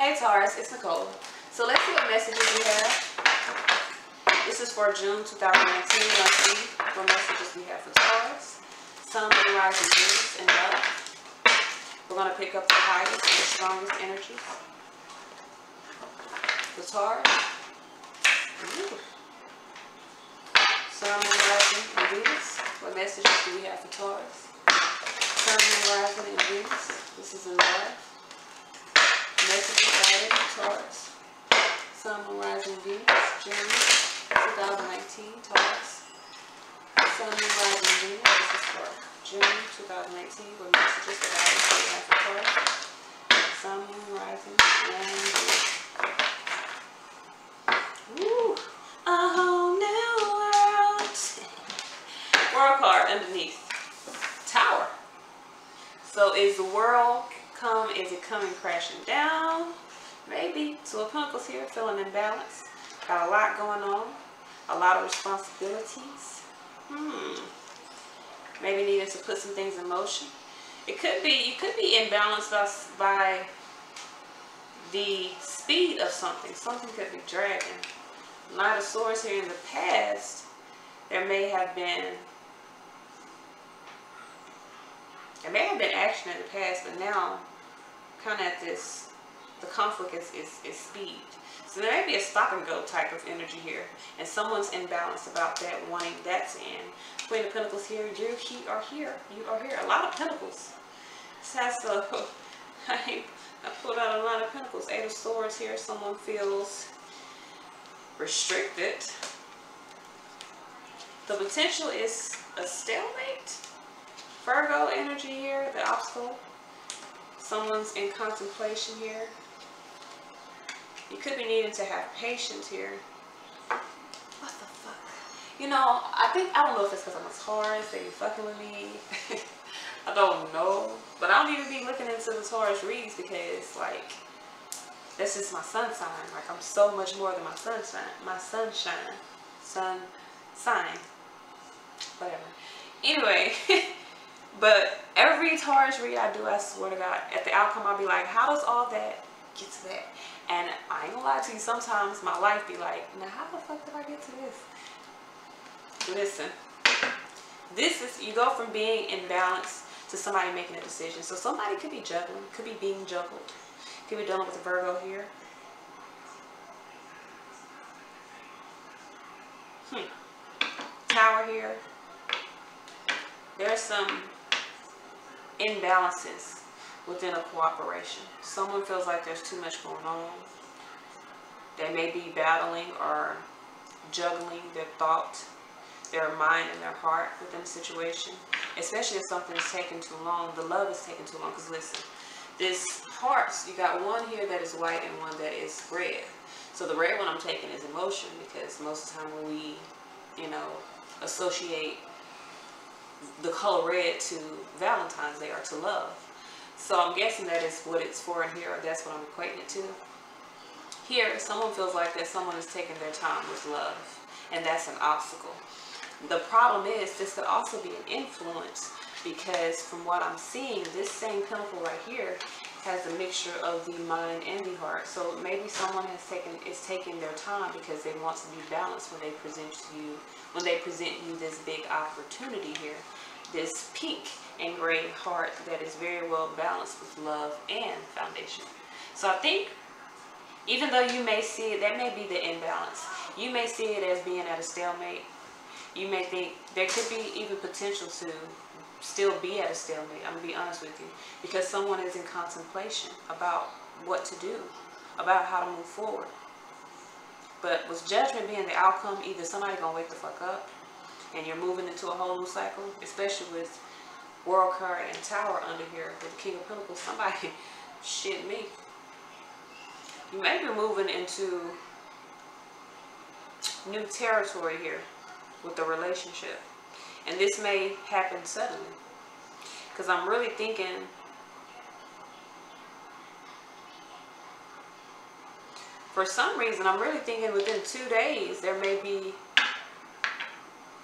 Hey Taurus, it's Nicole. So let's see what messages we have. This is for June 2019. Let's see what messages we have for Taurus. Sun, Moon, Rising, Venus, and Love. We're going to pick up the highest and the strongest energies for Taurus. Sun, Moon, Rising, and Venus. What messages do we have for Taurus? Sun, Moon, Rising, and Venus. This is in Love. Messages added to Taurus. Sun, Moon, Rising, Venus, June 2019, Taurus. Sun, Moon, Rising, Venus, this is for June 2019, with messages that I already have for Taurus. Sun, Moon, Rising, and Venus. Woo! A whole new world. World card underneath. Tower. So is the world come? Is it coming crashing down? Maybe. So a Pentacles here, feeling imbalanced. Got a lot going on. A lot of responsibilities. Maybe needing to put some things in motion. It could be, you could be imbalanced by the speed of something. Something could be dragging. A lot of swords here in the past. There may have been action in the past, but now kind of at this, the conflict is speed. So there may be a stop and go type of energy here, and someone's imbalanced about that, wanting that to end. Queen of Pentacles here, you are here. A lot of Pentacles. I pulled out a lot of Pentacles. Eight of Swords here. Someone feels restricted. The potential is a stalemate. Virgo energy here, the obstacle. Someone's in contemplation here. You could be needing to have patience here. What the fuck? You know, I don't know if it's because I'm a Taurus, that you're fucking with me. I don't know. But I don't even be looking into the Taurus reads because, like, that's just my sun sign. Like, I'm so much more than my sun sign. Whatever. Anyway. But every Taurus read I do, I swear to God, at the outcome, I'll be like, how does all that get to that? And I ain't gonna lie to you, sometimes my life be like, now how the fuck did I get to this? Listen, this is, you go from being in balance to somebody making a decision. So somebody could be juggling, could be being juggled, could be dealing with a Virgo here. Tower here. There's some imbalances within a cooperation. Someone feels like there's too much going on. They may be battling or juggling their thought, their mind and their heart within a situation, especially if something is taking too long. The love is taking too long, because listen, this hearts, you got one here that is white and one that is red. So the red one I'm taking is emotion, because most of the time when we, you know, associate the color red to Valentine's Day or to love. So I'm guessing that is what it's for in here, or that's what I'm equating it to. Here, someone feels like that someone is taking their time with love, and that's an obstacle. The problem is, this could also be an influence, because from what I'm seeing, this same pentacle right here has a mixture of the mind and the heart. So maybe someone is taking their time because they want to be balanced when they present to you, when they present you this big opportunity here, this pink and gray heart that is very well balanced with love and foundation. So I think, even though you may see it, that may be the imbalance. You may see it as being at a stalemate. You may think there could be even potential to still be at a stalemate. I'm gonna be honest with you, because someone is in contemplation about what to do, about how to move forward. But with judgment being the outcome, either somebody gonna wake the fuck up and you're moving into a whole new cycle, especially with World Card and Tower under here with the King of Pentacles. Somebody shit me. You may be moving into new territory here with the relationship. And this may happen suddenly, because I'm really thinking for some reason, I'm really thinking within 2 days there may be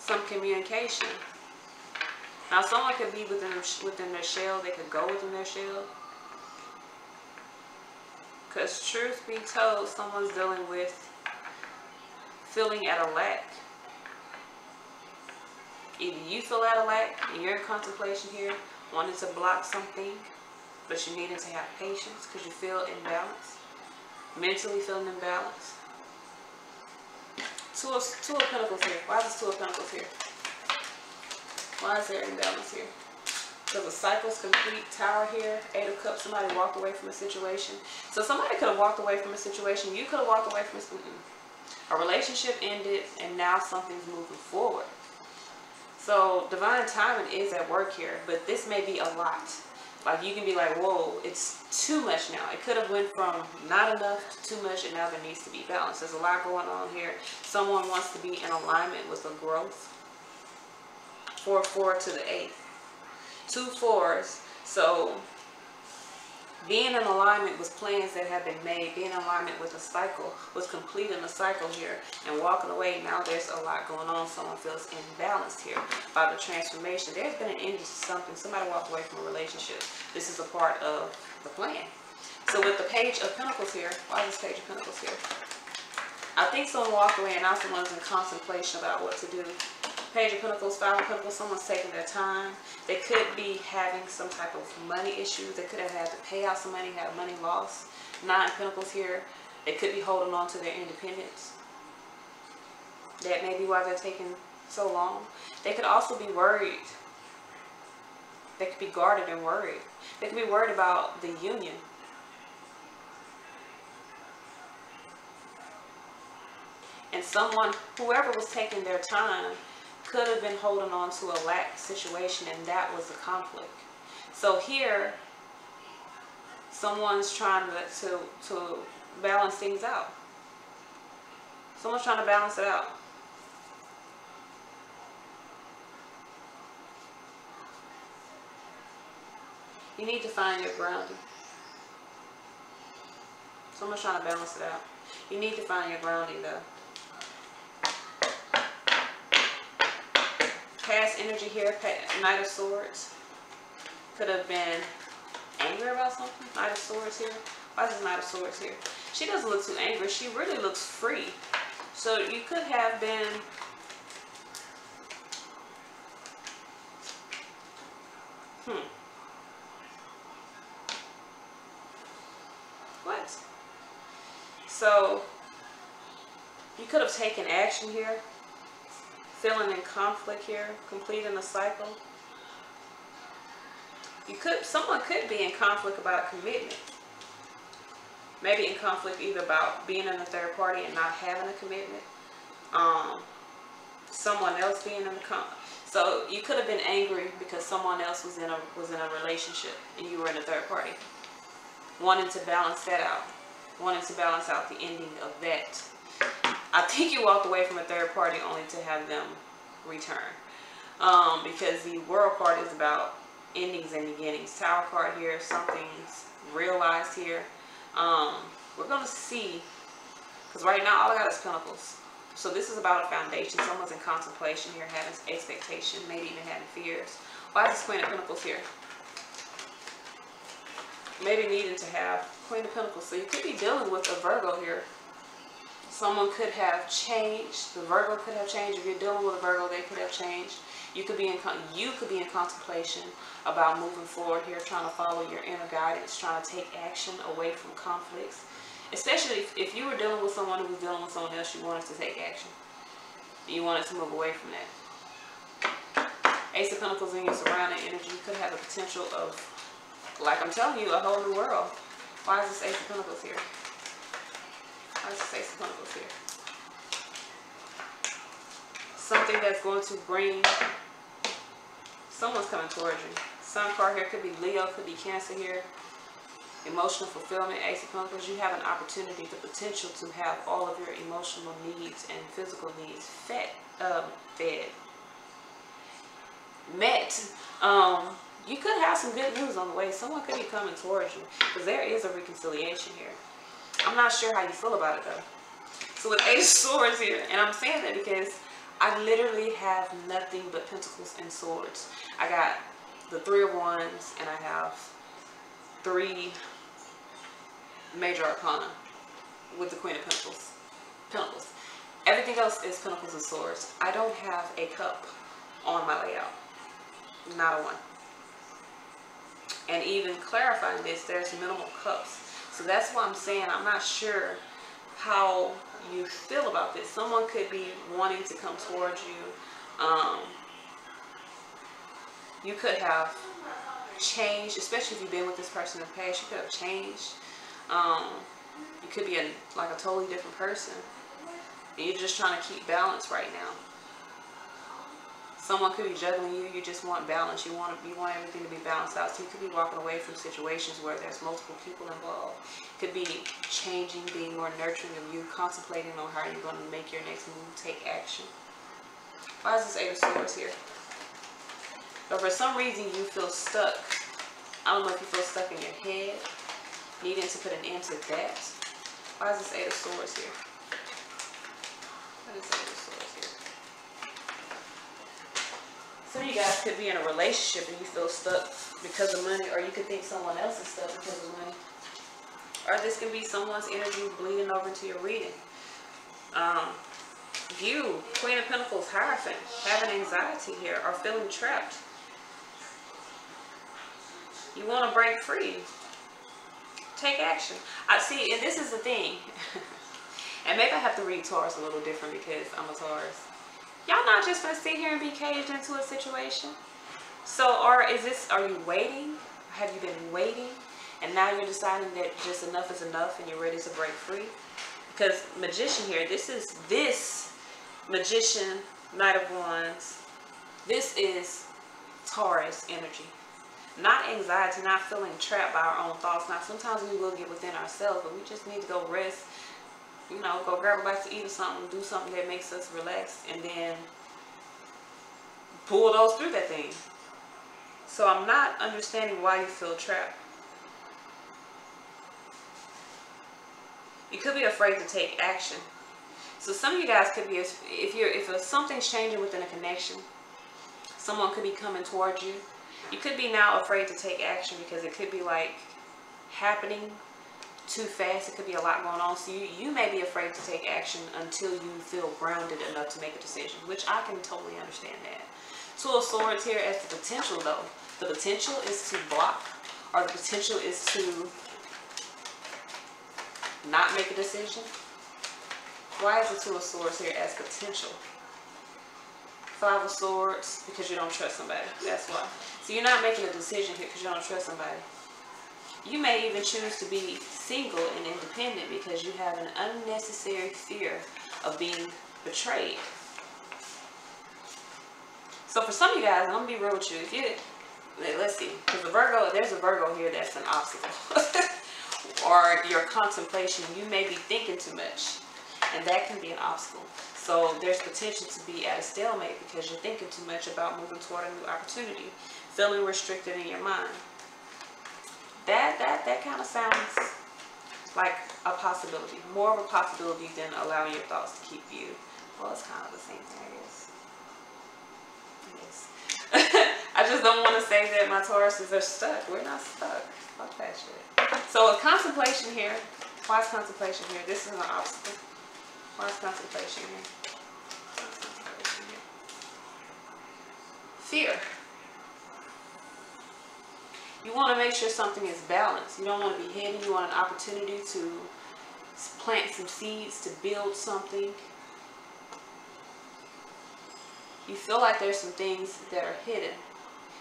some communication. Now someone could be within their shell, they could go within their shell. Because truth be told, someone's dealing with feeling at a lack. Either you feel at a lack and you're in contemplation here, wanting to block something, but you needing to have patience because you feel imbalanced, mentally feeling imbalanced. Two of Pentacles here. Why is this Two of Pentacles here? Why is there imbalance here? Because the cycle's complete. Tower here. Eight of Cups. Somebody walked away from a situation. So somebody could have walked away from a situation. You could have walked away from a relationship ended, and now something's moving forward. So divine timing is at work here, but this may be a lot. Like you can be like, whoa, it's too much now. It could have went from not enough to too much, and now there needs to be balance. There's a lot going on here. Someone wants to be in alignment with a growth. 4-4 to the 8. 2 fours. So being in alignment with plans that have been made, being in alignment with a cycle, was completing a cycle here and walking away. Now there's a lot going on. Someone feels imbalanced here by the transformation. There's been an end to something. Somebody walked away from a relationship. This is a part of the plan. So with the Page of Pentacles here, why is this Page of Pentacles here? I think someone walked away and now someone's in contemplation about what to do. Page of Pentacles, Five of Pentacles, someone's taking their time. They could be having some type of money issues. They could have had to pay out some money, had a money loss. Nine of Pentacles here. They could be holding on to their independence. That may be why they're taking so long. They could also be worried. They could be guarded and worried. They could be worried about the union. And someone, whoever was taking their time, could have been holding on to a lack situation, and that was a conflict. So here, someone's trying to balance things out. Someone's trying to balance it out. You need to find your grounding. Someone's trying to balance it out. You need to find your grounding though. Past energy here, Knight of Swords. Could have been angry about something. Knight of Swords here. Why is this Knight of Swords here? She doesn't look too angry. She really looks free. So you could have been what? So you could have taken action here. Feeling in conflict here, completing a cycle. Someone could be in conflict about commitment. Maybe in conflict either about being in a third party and not having a commitment. Someone else being in a conflict. So you could have been angry because someone else was in a relationship and you were in a third party, wanting to balance that out, wanting to balance out the ending of that. I think you walked away from a third party only to have them return. Because the World card is about endings and beginnings. Tower card here, something's realized here. We're going to see, because right now all I got is Pentacles. So this is about a foundation. Someone's in contemplation here, having expectation, maybe even having fears. Why is this Queen of Pentacles here? Maybe needing to have Queen of Pentacles. So you could be dealing with a Virgo here. Someone could have changed. The Virgo could have changed. If you're dealing with a Virgo, they could have changed. You could be in contemplation about moving forward here, trying to follow your inner guidance, trying to take action away from conflicts. Especially if you were dealing with someone who was dealing with someone else, you wanted to take action. You wanted to move away from that. Ace of Pentacles in your surrounding energy. You could have the potential of, like I'm telling you, a whole new world. Why is this Ace of Pentacles here? Let's say some Pentacles here. Something that's going to bring, someone's coming towards you. Sun card here, could be Leo, could be Cancer here. Emotional fulfillment, Ace of Pentacles. You have an opportunity, the potential to have all of your emotional needs and physical needs met. You could have some good news on the way. Someone could be coming towards you because there is a reconciliation here. I'm not sure how you feel about it though. So with Eight of Swords here, and I'm saying that because I literally have nothing but Pentacles and Swords. I got the Three of Wands and I have three major arcana with the Queen of Pentacles. Everything else is Pentacles and Swords. I don't have a cup on my layout. Not a one. And even clarifying this, there's minimal cups. So that's why I'm saying I'm not sure how you feel about this. Someone could be wanting to come towards you. You could have changed, especially if you've been with this person in the past. You could have changed. You could be like a totally different person. And you're just trying to keep balance right now. Someone could be juggling you. You just want balance. You want everything to be balanced out. So you could be walking away from situations where there's multiple people involved. Could be changing, being more nurturing of you, contemplating on how you're going to make your next move, take action. Why is this 8 of Swords here? But for some reason you feel stuck. I don't know if you feel stuck in your head, needing to put an end to that. Why is this 8 of Swords here? What is 8 of Swords here? Some of you guys could be in a relationship and you feel stuck because of money, or you could think someone else is stuck because of money. Or this could be someone's energy bleeding over into your reading. You, Queen of Pentacles, Hierophant, having anxiety here or feeling trapped. You want to break free. Take action. I see, and this is the thing. And maybe I have to read Taurus a little different because I'm a Taurus. Y'all not just gonna sit here and be caged into a situation. So, or is this, are you waiting? Have you been waiting? And now you're deciding that just enough is enough and you're ready to break free? Because Magician here, this Magician, Knight of Wands, this is Taurus energy. Not anxiety, not feeling trapped by our own thoughts. Now, sometimes we will get within ourselves, but we just need to go rest. You know, go grab a bite to eat or something, do something that makes us relax, and then pull those through that thing. So I'm not understanding why you feel trapped. You could be afraid to take action. So some of you guys could be, if something's changing within a connection, someone could be coming towards you. You could be now afraid to take action because it could be like happening too fast. It could be a lot going on. So you may be afraid to take action until you feel grounded enough to make a decision, which I can totally understand that. 2 of Swords here as the potential though. The potential is to block, or the potential is to not make a decision. Why is the 2 of Swords here as potential? 5 of Swords, because you don't trust somebody. That's why. So you're not making a decision here because you don't trust somebody. You may even choose to be single and independent because you have an unnecessary fear of being betrayed. So for some of you guys, I'm going to be real with you. If you, let's see, because the Virgo, there's a Virgo here that's an obstacle. Or your contemplation, you may be thinking too much, and that can be an obstacle. So there's potential to be at a stalemate because you're thinking too much about moving toward a new opportunity, feeling restricted in your mind. That kind of sounds like a possibility, more of a possibility than allowing your thoughts to keep you. Well, it's kind of the same thing, I guess. Yes. I just don't want to say that my Tauruses are stuck. We're not stuck. Fuck that shit. So a contemplation here. Why is contemplation here? This is an obstacle. Why is contemplation here? Fear. You want to make sure something is balanced. You don't want to be hidden. You want an opportunity to plant some seeds, to build something. You feel like there's some things that are hidden.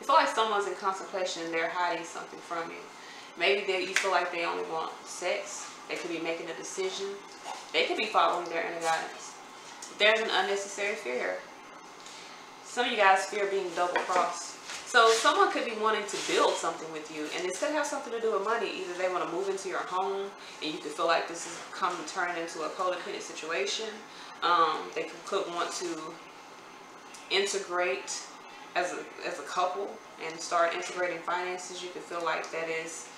You feel like someone's in contemplation and they're hiding something from you. Maybe you feel like they only want sex. They could be making a decision. They could be following their inner guidance. There's an unnecessary fear here. Some of you guys fear being double-crossed. So someone could be wanting to build something with you, and it could have something to do with money. Either they want to move into your home, and you could feel like this is come to turn into a codependent situation. They could want to integrate as a couple and start integrating finances. You could feel like that is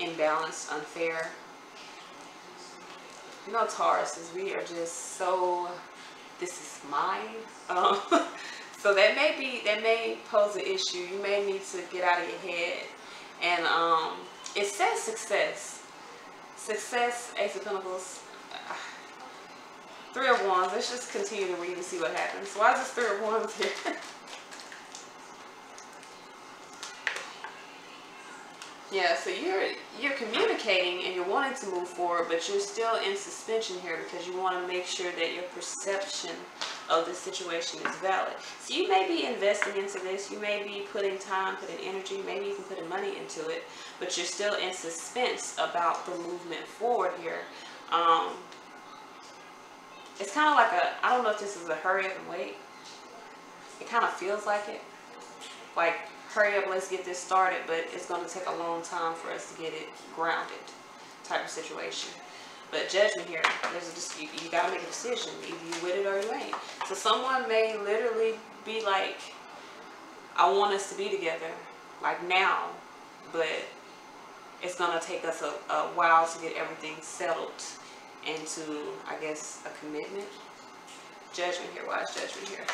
imbalanced, unfair. You know, Tauruses, we are just so, this is mine. So that may pose an issue. You may need to get out of your head. And it says success. Success, Ace of Pentacles, Three of Wands. Let's just continue to read and see what happens. Why is this Three of Wands here? Yeah, so you're communicating and you're wanting to move forward, but you're still in suspension here because you want to make sure that your perception of the situation is valid. So you may be investing into this, you may be putting time, putting energy, maybe even putting money into it, but you're still in suspense about the movement forward here. It's kind of like a, I don't know if this is a hurry up and wait. It kind of feels like it. Like, hurry up, let's get this started, but it's going to take a long time for us to get it grounded type of situation. But judgment here, there's a dispute. You got to make a decision. Either you with it or you ain't. So someone may literally be like, I want us to be together, like now, but it's going to take us a while to get everything settled into, I guess, a commitment. Judgment here. Why is judgment here?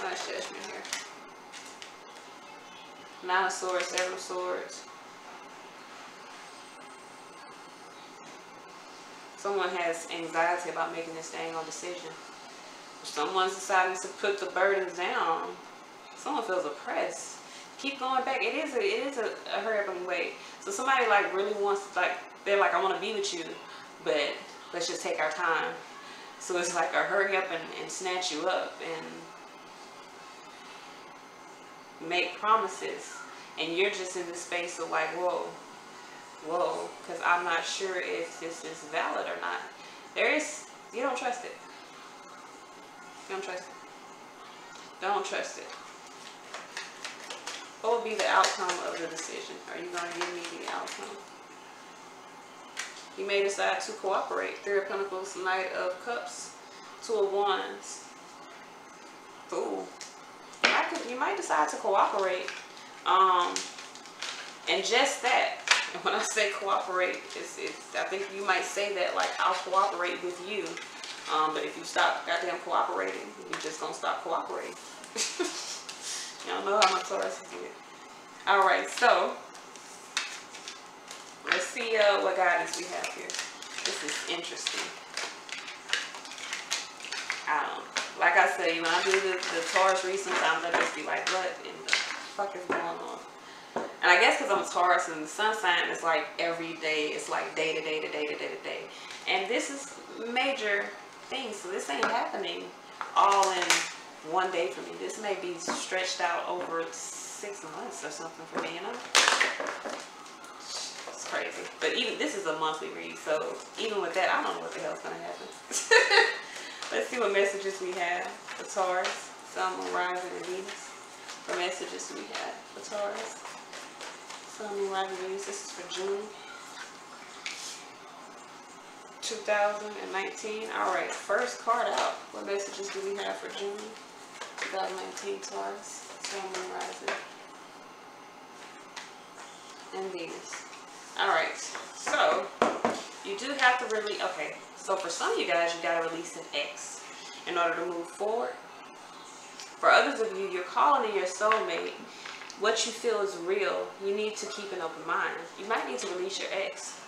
Why is judgment here? Nine of Swords, Seven of Swords. Someone has anxiety about making this dang old decision. Someone's deciding to put the burdens down. Someone feels oppressed. Keep going back. It is a hurry up and wait. So somebody like really wants, like they're like, I want to be with you, but let's just take our time. So it's like a hurry up and snatch you up and make promises, and you're just in this space of like, whoa. Whoa, because I'm not sure if this is valid or not. You don't trust it. Don't trust it. Don't trust it. What will be the outcome of the decision? Are you going to give me the outcome? You may decide to cooperate. Three of Pentacles, Knight of Cups, Two of Wands. Ooh. You might decide to cooperate. And just that. And when I say cooperate, I think you might say that like, I'll cooperate with you. But if you stop goddamn cooperating, you're just going to stop cooperating. Y'all know how my Taurus is doing. Alright, so let's see what guidance we have here. This is interesting. Like I say, when I do the Taurus read, sometimes I just be like, what in the fuck is going on? And I guess because I'm a Taurus and the sun sign is like every day, it's like day to day to day to day to day. And this is major things, so this ain't happening all in one day for me. This may be stretched out over 6 months or something for me, you know? It's crazy. But even this is a monthly read, so even with that, I don't know what the hell's going to happen. Let's see what messages we have for Taurus, Sun, Rising, and Venus. What messages we have for Taurus? This is for June 2019. Alright, first card out. What messages do we have for June 2019, Taurus, Sun, Moon, Rising, and Venus? Alright, so you do have to release. Okay, so for some of you guys, you got to release an ex in order to move forward. For others of you, you're calling in your soulmate. What you feel is real. You need to keep an open mind. You might need to release your ex.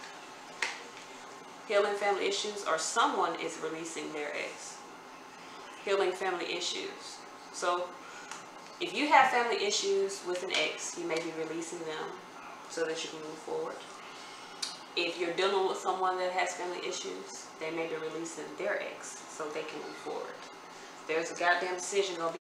Healing family issues, or someone is releasing their ex. Healing family issues. So, if you have family issues with an ex, you may be releasing them so that you can move forward. If you're dealing with someone that has family issues, they may be releasing their ex so they can move forward. There's a goddamn decision going to be